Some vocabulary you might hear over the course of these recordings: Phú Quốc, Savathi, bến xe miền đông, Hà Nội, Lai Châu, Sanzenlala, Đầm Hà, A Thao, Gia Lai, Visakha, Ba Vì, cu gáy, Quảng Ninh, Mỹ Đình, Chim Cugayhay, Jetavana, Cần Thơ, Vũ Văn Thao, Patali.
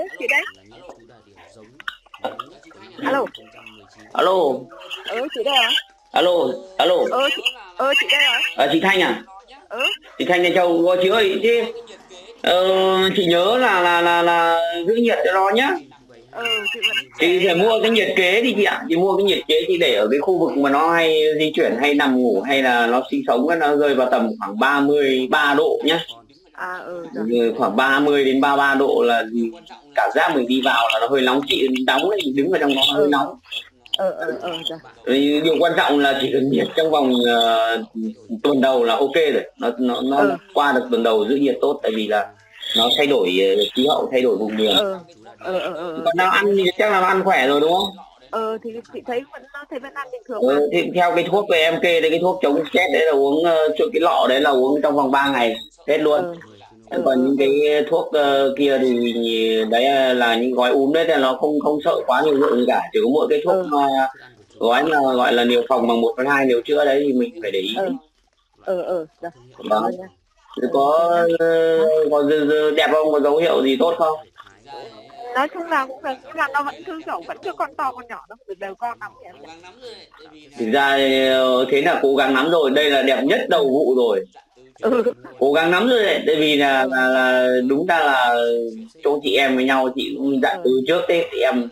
đấy, chị đấy. Alo. Alo. Chị đây hả? Alo, alo. Chị đây hả? Chị Thanh à? Chị Thanh này Châu, chị ơi chứ. Chị nhớ là giữ nhiệt cho nó nhá. Chị phải mua cái nhiệt kế đi chị ạ. Chị mua cái nhiệt kế chị để ở cái khu vực mà nó hay di chuyển hay nằm ngủ hay là nó sinh sống, nó rơi vào tầm khoảng 33 độ nhá. Khoảng 30 đến 33 độ là cảm giác mình đi vào là nó hơi nóng, chị đóng thì đứng ở trong nó hơi nóng. Điều quan trọng là chỉ cần nhiệt trong vòng tuần đầu là ok rồi, nó qua được tuần đầu giữ nhiệt tốt, tại vì là nó thay đổi khí hậu, thay đổi vùng miền. Còn nào ăn thì chắc là nó ăn khỏe rồi đúng không? Thì chị thấy vẫn ăn bình thường. Thì theo cái thuốc của em kê đấy, cái thuốc chống stress đấy là uống cái lọ đấy là uống trong vòng 3 ngày hết luôn. Còn những cái thuốc kia thì đấy là những gói uống đấy, thì nó không sợ quá nhiều lượng gì cả, chỉ có mỗi cái thuốc gói mà gọi là liều phòng bằng 1/2 liều chữa đấy thì mình phải để ý. Đó. Có đẹp không, có dấu hiệu gì tốt không? Nói chung là cũng được, nhưng mà nó vẫn cứ kiểu vẫn chưa con to con nhỏ đâu, đều con lắm. Thực ra thế là cố gắng lắm rồi, đây là đẹp nhất đầu vụ rồi. Cố gắng lắm rồi đấy, tại vì là đúng ra là chỗ chị em với nhau, chị cũng dặn từ trước đấy, thì em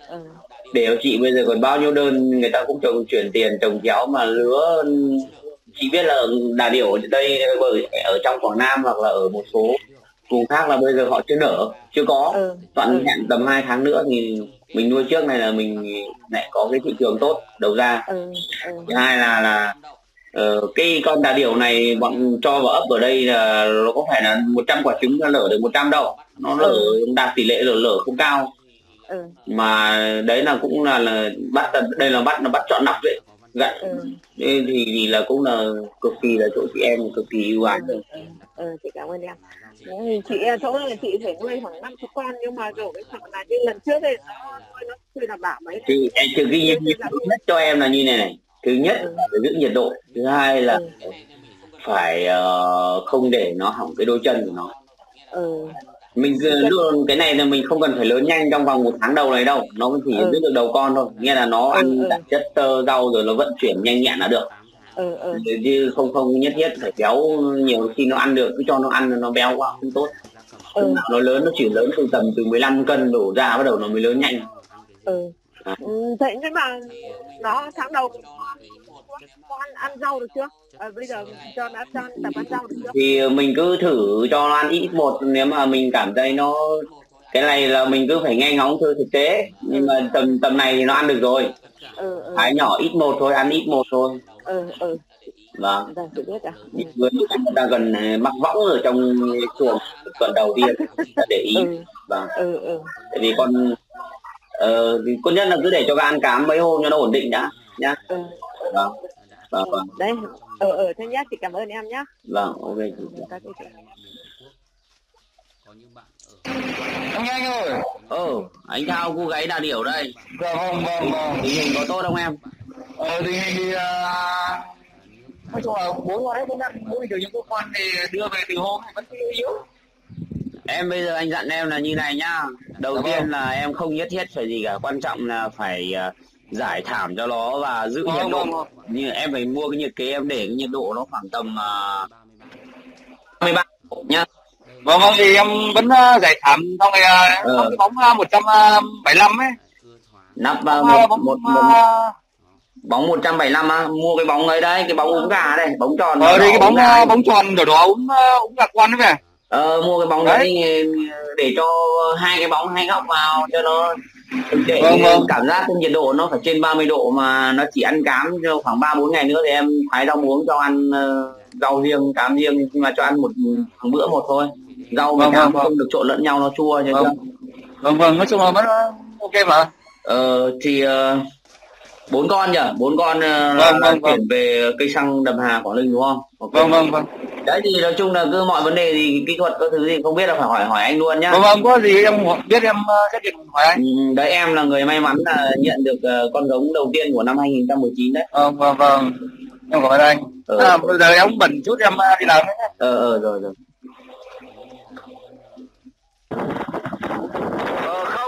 để chị bây giờ còn bao nhiêu đơn người ta cũng chuyển tiền trồng chéo mà lứa. Chị biết là đà điểu ở đây, ở trong Quảng Nam hoặc là ở một số vùng khác là bây giờ họ chưa nở, chưa có. Toàn hẹn tầm 2 tháng nữa thì mình nuôi trước này là mình lại có cái thị trường tốt đầu ra. Thứ hai là cái con đà điểu này bọn cho vào ấp ở đây là nó có phải là 100 quả trứng nó nở được 100 đâu, nó nở đạt tỷ lệ lở không cao. Mà đấy là cũng là bắt, đây là bắt chọn nọc đấy. Thì là cũng là cực kỳ là chỗ chị em cực kỳ ưu ái. Chị cảm ơn em. Chị chỗ là chị phải nuôi khoảng 50 con, nhưng mà rồi khoảng là như lần trước đây nó chưa đảm bảo mấy. Thì em trừ ghi nhiệm vụ nhất cho em là như này này. Thứ nhất là phải giữ nhiệt độ, thứ hai là phải không để nó hỏng cái đôi chân của nó. Mình luôn cái này là mình không cần phải lớn nhanh trong vòng 1 tháng đầu này đâu, nó chỉ giữ được đầu con thôi, nghĩa là nó ăn tạp chất rau rồi nó vận chuyển nhanh nhẹn là được. Chứ không nhất phải béo nhiều, khi nó ăn được cứ cho nó ăn nó béo quá không tốt. Nó lớn, nó chỉ lớn từ tầm từ 15 cân đổ ra bắt đầu nó mới lớn nhanh. Thế nhưng mà nó tháng đầu con ăn rau được chưa? Bây giờ cho nó ăn rau được chưa? Thì mình cứ thử cho nó ăn ít một, nếu mà mình cảm thấy nó cái này là mình cứ phải nghe ngóng thử thực tế, nhưng mà tầm này thì nó ăn được rồi. Thái nhỏ ít một thôi, ăn ít một thôi. Vâng. Người ta gần mắc võng ở trong chuồng tuần đầu tiên để ý. Vâng. Tại vì con nhất là cứ để cho gà ăn cám mấy hôm cho nó ổn định đã nhá. Vâng. Đấy. Thế nhá, chị cảm ơn em nhá. Vâng, ok chị. Ông Anh ơi. Anh Thao cô gái đà điểu đây. Vâng. Tình hình có tốt không em? Tình hình thì nói chung là 4 năm mỗi điều những con thì đưa về từ hôm vẫn yếu. Em bây giờ anh dặn em là như này nhá. Đầu tiên là em không nhất thiết phải gì cả, quan trọng là phải giải thảm cho nó và giữ nhiệt độ. Như em phải mua cái nhiệt kế, em để cái nhiệt độ nó khoảng tầm 23 độ nhá. Vâng thì em vẫn giải thảm xong rồi bóng 175 ấy. Bóng 175 á, mua cái bóng ấy đấy, cái bóng uống gà đây, bóng tròn. Đấy cái bóng tròn kiểu đó uống gà quan đấy mà. Mua cái bóng đấy để cho hai cái bóng hai góc vào cho nó để cảm giác nhiệt độ nó phải trên 30 độ, mà nó chỉ ăn cám khoảng 3-4 ngày nữa thì em thái rau muống cho ăn rau riêng, cám riêng, nhưng mà cho ăn một bữa một thôi. Rau với cám không được trộn lẫn nhau nó chua chứ. Vâng, nói chung là vẫn ok mà. Thì 4 con nhỉ? 4 con chuyển về cây xăng Đầm Hà Quảng Ninh đúng không? Okay. Vâng. Đấy thì nói chung là cứ mọi vấn đề thì kỹ thuật có thứ gì không biết là phải hỏi anh luôn nhá. Vâng, có gì em biết em sẽ điện hỏi anh. Đấy em là người may mắn là nhận được con giống đầu tiên của năm 2019 đấy. Vâng. Em cảm ơn anh. Bây giờ em bận chút em đi làm đấy. Rồi.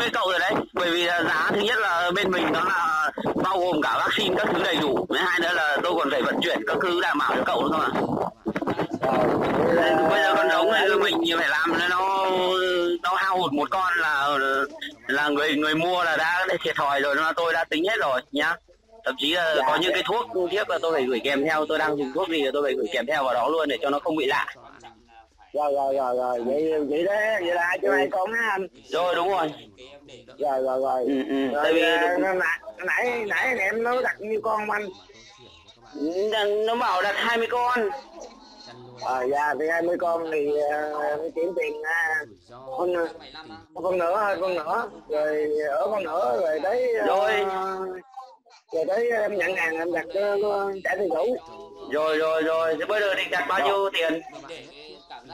với cậu rồi đấy, bởi vì giá thứ nhất là bên mình nó là bao gồm cả vaccine các thứ đầy đủ, với hai nữa là tôi còn phải vận chuyển các thứ đảm bảo cho cậu nữa mà. Bây giờ con giống này mình phải làm nó hao hụt một con là người mua là đã thiệt thòi rồi, nó tôi đã tính hết rồi nhá. Thậm chí là có những cái thuốc tiếp là tôi phải gửi kèm theo, tôi đang dùng thuốc gì là tôi phải gửi kèm theo vào đó luôn để cho nó không bị lạ. Rồi vậy đấy, vậy là cho ai con á anh. Rồi đúng rồi. Rồi. Rồi tại vì nãy em nói đặt nhiêu con không anh? Nó bảo đặt 20 con. Thì 20 con thì kiếm tiền con nữa rồi ở con nữa rồi đấy. Rồi đấy em nhận hàng em đặt trả tiền đủ. Rồi thế bây giờ định đặt bao nhiêu tiền?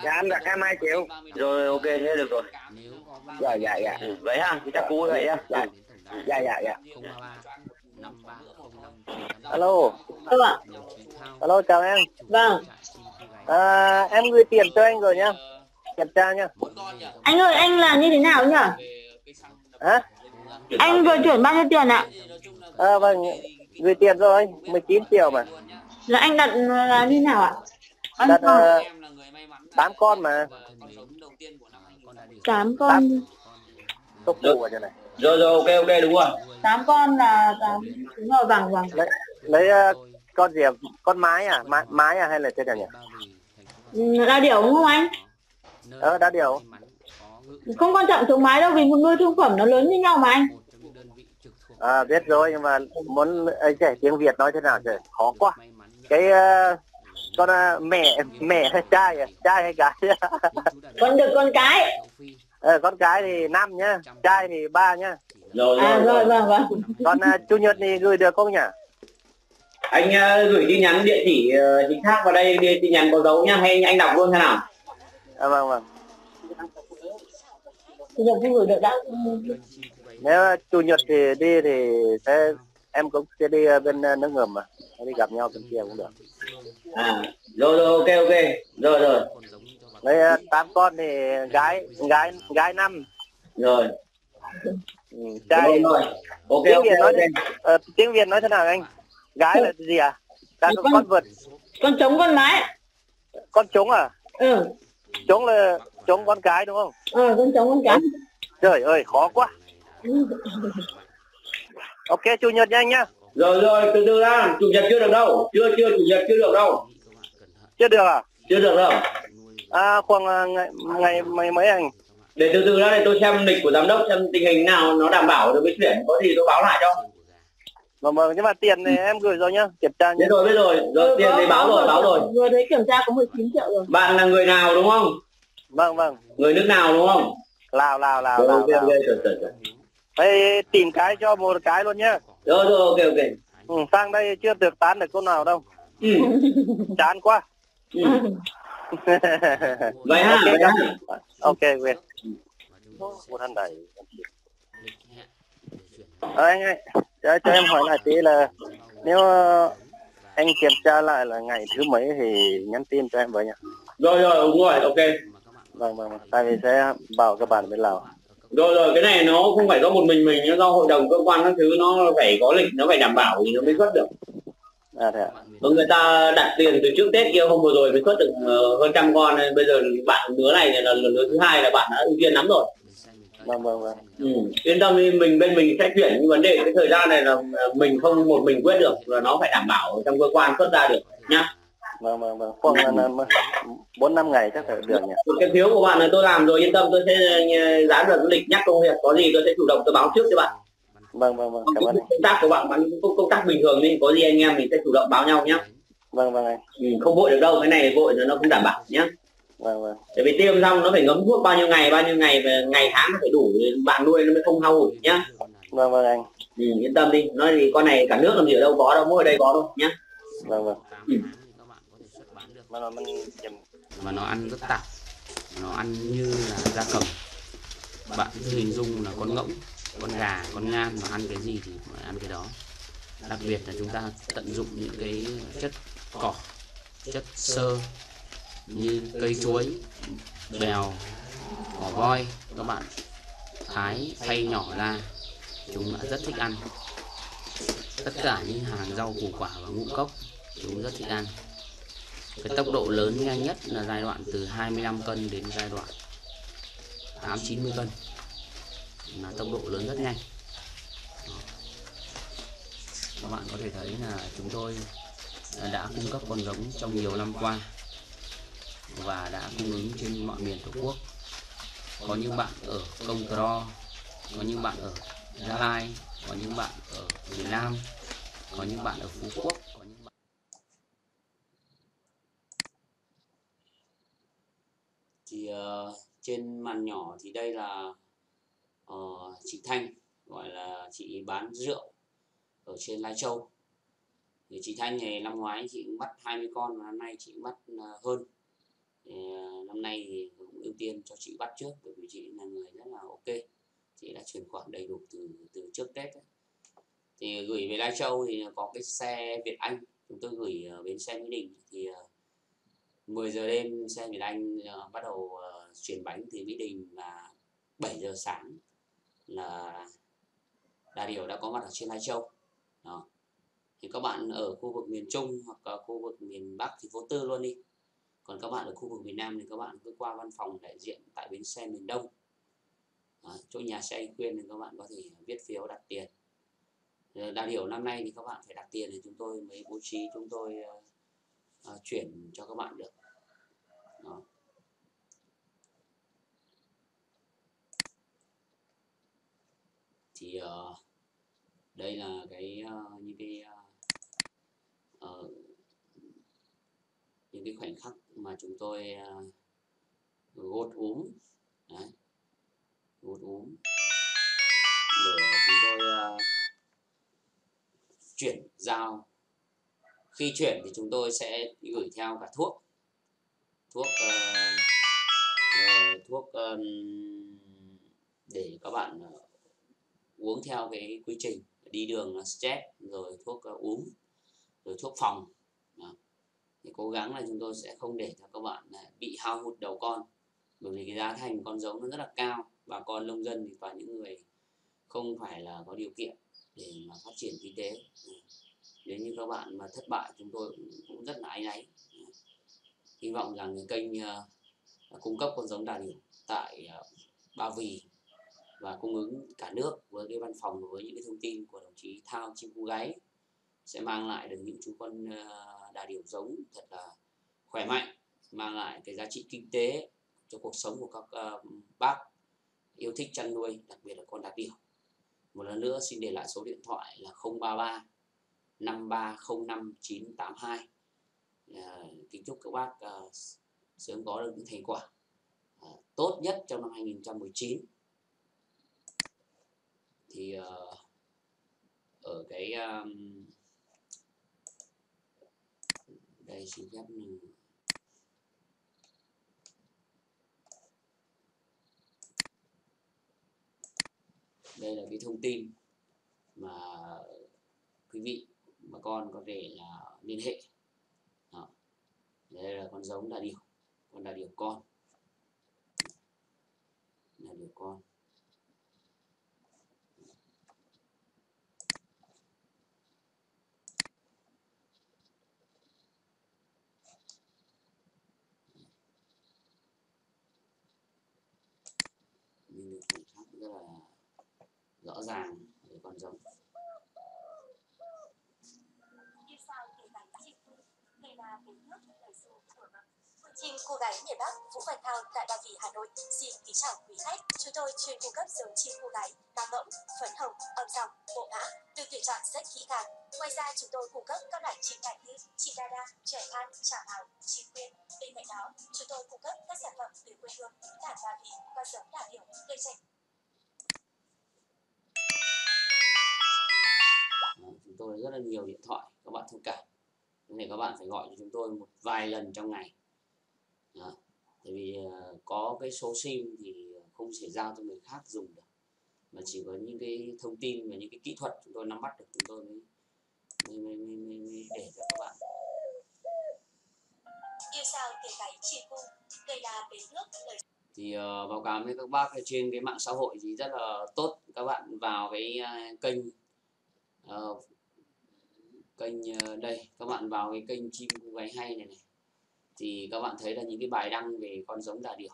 Dạ anh đặt 20 triệu. Rồi ok thế được rồi. Dạ. Vậy ha, chắc cú vậy ha. Dạ. Alo chào em. Vâng. Em gửi tiền cho anh rồi nhá. Kiểm tra nhá. Anh ơi, anh là như thế nào nhở? Hả? Anh vừa chuyển bao nhiêu tiền ạ? Vâng, gửi tiền rồi, 19 triệu mà. Là anh đặt là như nào ạ? Anh đặt 8 con mà. 8 con. Tốc độ ở chỗ này. Rồi ok đúng rồi. 8 con là đúng rồi, vàng. Lấy con gì? Con mái à? Mái à hay là thế nào nhỉ? Đa điểu đúng không anh? Đa điểu. Không quan trọng số mái đâu, vì một nuôi thương phẩm nó lớn như nhau mà anh. Biết rồi, nhưng mà muốn trẻ tiếng Việt nói thế nào trời, khó quá. Cái con mẹ hay trai hay gái? Con được con cái. Con cái thì 5 nhá, trai thì 3 nhá. Rồi vâng. Con chủ nhật thì gửi được không nhỉ? Anh gửi tin nhắn địa chỉ chính xác vào đây, địa chỉ nhắn có dấu nhá, hay anh đọc luôn thế nào? Vâng. Chủ nhật thì gửi được đã. Nếu chủ nhật thì đi thì sẽ em cũng sẽ đi bên nước ngầm mà, đi gặp nhau bên kia cũng được. Rồi ok. Rồi. Đấy 8 con thì gái 5. Rồi. Trai rồi. Ok. Tiếng Việt nói thế nào anh? Gái là gì à? Là con vượt. Con trống con mái. Con trống à? Ừ. Trống là trống con cái đúng không? Con trống con cái. Trời ơi khó quá. Ok chủ nhật nha anh nhá. Rồi từ ra, chủ nhật chưa được đâu. Chưa chủ nhật chưa được đâu. Chưa được à? Chưa được đâu. Khoảng ngày mấy anh? Để từ ra để tôi xem lịch của giám đốc, xem tình hình nào nó đảm bảo được cái chuyển, có gì tôi báo lại cho. Nhưng mà tiền thì em gửi rồi nhá, kiểm tra nhé. Biết rồi, tiền thì báo rồi. Vừa đấy kiểm tra có 19 triệu rồi. Bạn là người nào đúng không? Vâng. Người nước nào đúng không? Lào. Đây tìm cái cho một cái luôn nhá. Rồi ok. Sang đây chưa được tán được con nào đâu. Chán quá. Vậy ha. Ok Việt. Một thằng đấy. Anh ơi, cho em hỏi lại tí là nếu anh kiểm tra lại là ngày thứ mấy thì nhắn tin cho em với nhá. Rồi đúng rồi, ok. Vâng, tại vì sẽ bảo các bạn bên Lào. Rồi, cái này nó không phải do một mình, nó do hội đồng cơ quan các thứ, nó phải có lịch, nó phải đảm bảo thì nó mới xuất được. Thế ạ. Người ta đặt tiền từ trước Tết kia, hôm vừa rồi mới xuất được hơn 100 con, bây giờ bạn đứa này là đứa thứ hai là bạn đã ưu tiên lắm rồi. Vâng. Yên tâm đi, bên mình sẽ chuyển, nhưng vấn đề cái thời gian này là mình không một mình quyết được, là nó phải đảm bảo trong cơ quan xuất ra được nhá. Vâng, khoảng 4-5 ngày chắc phải được nhỉ. Cái phiếu của bạn là tôi làm rồi, yên tâm, tôi sẽ dán được lịch nhắc công việc, có gì tôi sẽ chủ động tôi báo trước cho bạn. Vâng, cảm ơn. Công tác của bạn công tác bình thường nên có gì anh em mình sẽ chủ động báo nhau nhé. Vâng anh. Không vội được đâu, cái này vội nó không đảm bảo nhé. Vâng. Tại vì tiêm xong nó phải ngấm thuốc bao nhiêu ngày và ngày tháng nó phải đủ, bạn nuôi nó mới không hao hụt nhá. Vâng anh. Yên tâm đi, nói gì con này cả nước làm gì ở đâu có đâu, mỗi ở đây có đâu nhá. Vâng. Mà nó ăn rất tạp, nó ăn như là gia cầm. Bạn cứ hình dung là con ngỗng, con gà, con ngan mà ăn cái gì thì ăn cái đó. Đặc biệt là chúng ta tận dụng những cái chất cỏ, chất xơ như cây chuối, bèo, cỏ voi, các bạn thái xay nhỏ ra, chúng đã rất thích ăn. Tất cả những hàng rau củ quả và ngũ cốc chúng rất thích ăn. Cái tốc độ lớn nhanh nhất là giai đoạn từ 25 cân đến giai đoạn 8-90 cân, là tốc độ lớn rất nhanh. Các bạn có thể thấy là chúng tôi đã cung cấp con giống trong nhiều năm qua và đã cung ứng trên mọi miền Tổ quốc. Có những bạn ở Cần Thơ, có những bạn ở Gia Lai, có những bạn ở miền Nam, có những bạn ở Phú Quốc. Thì trên màn nhỏ thì đây là chị Thanh, gọi là chị bán rượu ở trên Lai Châu. Thì chị Thanh này năm ngoái chị cũng bắt 20 con, năm nay chị bắt hơn. Năm nay thì cũng ưu tiên cho chị bắt trước, bởi vì chị là người rất là ok, chị đã chuyển khoản đầy đủ từ trước Tết ấy. Thì gửi về Lai Châu thì có cái xe Việt Anh, chúng tôi gửi ở bến xe Mỹ Đình. Thì 10 giờ đêm xe Việt Anh bắt đầu chuyển bánh từ Mỹ Đình, và 7 giờ sáng là đà điểu đã có mặt ở trên Lai Châu. Đó. Thì các bạn ở khu vực miền Trung hoặc khu vực miền Bắc thì vô tư luôn đi. Còn các bạn ở khu vực miền Nam thì các bạn cứ qua văn phòng đại diện tại bến xe miền Đông. Đó, chỗ nhà xe Anh Quyên thì các bạn có thể viết phiếu đặt tiền. Đà điểu năm nay thì các bạn phải đặt tiền thì chúng tôi mới bố trí, chúng tôi chuyển cho các bạn được. Đó. Thì đây là cái những cái khoảnh khắc mà chúng tôi gột úm, đấy, gột úm để chúng tôi chuyển giao. Khi chuyển thì chúng tôi sẽ gửi theo cả thuốc để các bạn uống theo cái quy trình đi đường là stress, rồi thuốc uống, rồi thuốc phòng. Đó. Thì cố gắng là chúng tôi sẽ không để cho các bạn bị hao hụt đầu con, bởi vì cái giá thành con giống nó rất là cao, và con nông dân thì toàn những người không phải là có điều kiện để mà phát triển kinh tế. Nếu như các bạn mà thất bại chúng tôi cũng rất là áy náy. Hy vọng rằng cái kênh cung cấp con giống đà điểu tại Ba Vì và cung ứng cả nước với cái văn phòng, với những cái thông tin của đồng chí Thao Chim Cú Gáy, sẽ mang lại được những chú con đà điểu giống thật là khỏe mạnh, mang lại cái giá trị kinh tế cho cuộc sống của các bác yêu thích chăn nuôi, đặc biệt là con đà điểu. Một lần nữa xin để lại số điện thoại là 033 5305982. Kính chúc các bác sớm có được những thành quả tốt nhất trong năm 2019. Thì ở cái đây xin phép đây là cái thông tin mà quý vị bà con có thể là liên hệ. Đó. Đây là con giống đà điểu, con đà điểu con, đà điểu con. Những cái khoảnh khắc rất là rõ ràng về con giống. Chim cô gái miền Bắc, Vũ Văn Thao tại Ba Vì, Hà Nội xin kính chào quý khách. Chúng tôi chuyên cung cấp giống chim cô gái mang mẫu phấn hồng, âm dòng, bộ mã được tuyển chọn rất kỹ càng. Ngoài ra chúng tôi cung cấp các loại chim cảnh như chim đa đa, trẻ than, chả áo, chim quyên. Bên cạnh đó chúng tôi cung cấp các sản phẩm từ quê hương cả Ba Vì và giống đà điểu để tránh. Chúng tôi rất là nhiều điện thoại, các bạn thông cảm. Nên các bạn phải gọi cho chúng tôi một vài lần trong ngày. Đó. Tại vì có cái số sim thì không thể giao cho người khác dùng được, mà chỉ có những cái thông tin và những cái kỹ thuật chúng tôi nắm bắt được, chúng tôi mới để cho các bạn. Yêu sao tiếng gáy chim cung, cây đa bến nước lời. thì báo cáo với các bác trên cái mạng xã hội thì rất là tốt. Các bạn vào cái kênh đây, các bạn vào cái kênh Chim Cugayhay hay này thì các bạn thấy là những cái bài đăng về con giống đà điểu,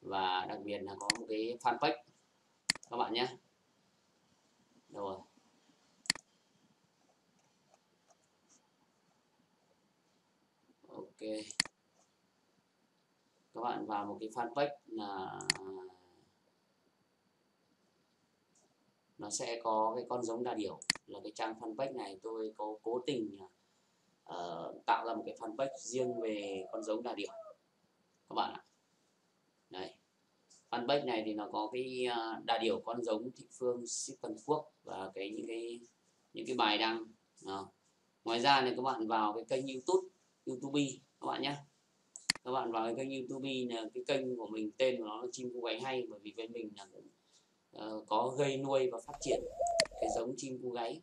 và đặc biệt là có một cái fanpage các bạn nhé. Đâu rồi? Ok, các bạn vào một cái fanpage là nó sẽ có cái con giống đà điểu, là cái trang fanpage này tôi có cố tình tạo ra một cái fanpage riêng về con giống đà điểu các bạn ạ. Đấy, fanpage này thì nó có cái đà điểu con giống thị phương Cần Quốc và cái những cái bài đăng. Đó. Ngoài ra thì các bạn vào cái kênh YouTube các bạn nhé. Các bạn vào cái kênh YouTube là cái kênh của mình, tên của nó là Chim Cugayhay, bởi vì bên mình là cũng có gây nuôi và phát triển cái giống chim cu gáy.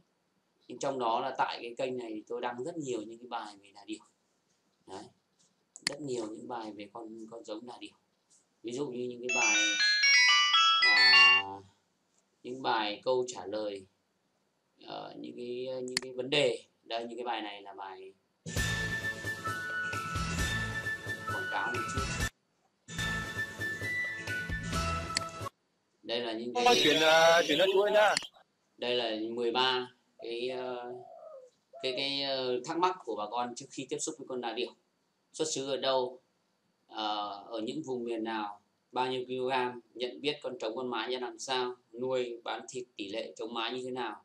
Nhưng trong đó là tại cái kênh này thì tôi đăng rất nhiều những cái bài về đà điểu. Đấy, rất nhiều những bài về con giống đà điểu. Ví dụ như những cái bài câu trả lời những cái vấn đề. Đây, những cái bài này là bài quảng cáo một chút. Đây là những cái chuyển đất chuối nha. Đây là 13 cái thắc mắc của bà con trước khi tiếp xúc với con đà điểu. Xuất xứ ở đâu, ở những vùng miền nào, bao nhiêu kg, nhận biết con trống con mái như làm sao, nuôi bán thịt, tỷ lệ trống mái như thế nào,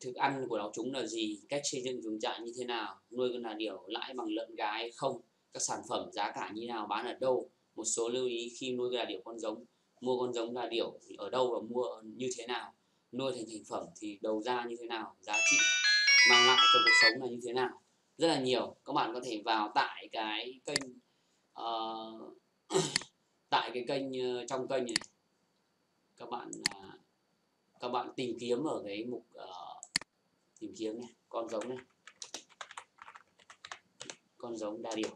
thức ăn của nó chúng là gì, cách xây dựng chuồng trại như thế nào, nuôi con đà điểu lãi bằng lợn gà hay không, các sản phẩm giá cả như nào, bán ở đâu. Một số lưu ý khi nuôi đà điểu con giống, mua con giống đà điểu thì ở đâu và mua như thế nào, nuôi thành thành phẩm thì đầu ra như thế nào, giá trị mang lại trong cuộc sống là như thế nào, rất là nhiều. Các bạn có thể vào tại cái kênh trong kênh này các bạn tìm kiếm ở cái mục tìm kiếm này, con giống này, con giống đà điểu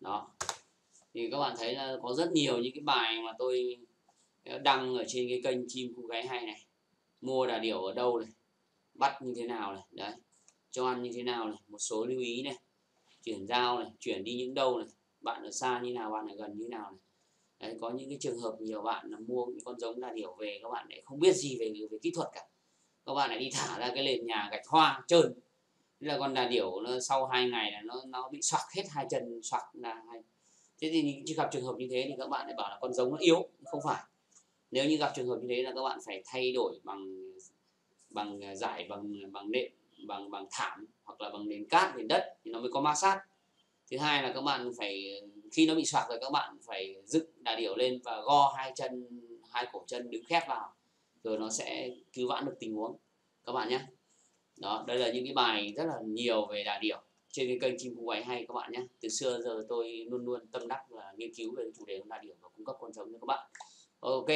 đó. Thì các bạn thấy là có rất nhiều những cái bài mà tôi đăng ở trên cái kênh Chim Cugayhay này. Mua đà điểu ở đâu này, bắt như thế nào này, đấy, cho ăn như thế nào này, một số lưu ý này, chuyển giao này, chuyển đi những đâu này, bạn ở xa như nào, bạn ở gần như nào này. Đấy, có những cái trường hợp nhiều bạn là mua những con giống đà điểu về, các bạn lại không biết gì về kỹ thuật cả, các bạn lại đi thả ra cái nền nhà gạch hoa trơn. Thế là con đà điểu nó, sau 2 ngày là nó bị xoạc hết hai chân, xoạc là hai. Thế thì khi gặp trường hợp như thế thì các bạn lại bảo là con giống nó yếu, không phải. Nếu như gặp trường hợp như thế là các bạn phải thay đổi bằng giải, bằng nệm, bằng thảm hoặc là bằng nền cát, nền đất thì nó mới có ma sát. Thứ hai là các bạn phải, khi nó bị xoạc rồi các bạn phải dựng đà điểu lên và go hai cổ chân đứng khép vào, rồi nó sẽ cứu vãn được tình huống các bạn nhé. Đó, đây là những cái bài rất là nhiều về đà điểu trên cái kênh Chim Cugayhay các bạn nhé. Từ xưa giờ tôi luôn luôn tâm đắc và nghiên cứu về chủ đề con đà điểu và cung cấp con giống cho các bạn. Ok,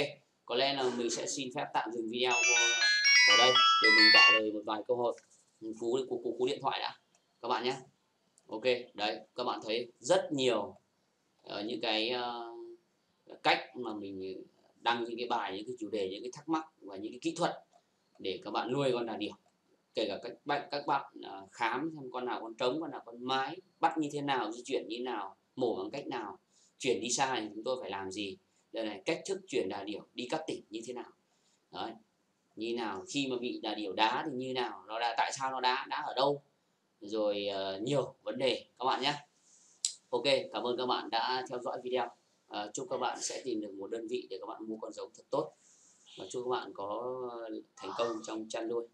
có lẽ là mình sẽ xin phép tạm dừng video ở đây để mình trả lời một vài câu hỏi. Mình cú điện thoại đã các bạn nhé. Ok, đấy, các bạn thấy rất nhiều những cái cách mà mình đăng những cái bài, những cái chủ đề, những cái thắc mắc và những cái kỹ thuật để các bạn nuôi con đà điểu. Kể cả các bạn khám xem con nào con trống, con nào con mái, bắt như thế nào, di chuyển như thế nào, mổ bằng cách nào, chuyển đi xa thì chúng tôi phải làm gì. Đây này, cách thức chuyển đà điểu đi các tỉnh như thế nào. Đấy, như nào, khi mà bị đà điểu đá thì như nào, nó đá, tại sao nó đá ở đâu. Rồi nhiều vấn đề các bạn nhé. Ok, cảm ơn các bạn đã theo dõi video. Chúc các bạn sẽ tìm được một đơn vị để các bạn mua con giống thật tốt. Và chúc các bạn có thành công trong chăn nuôi.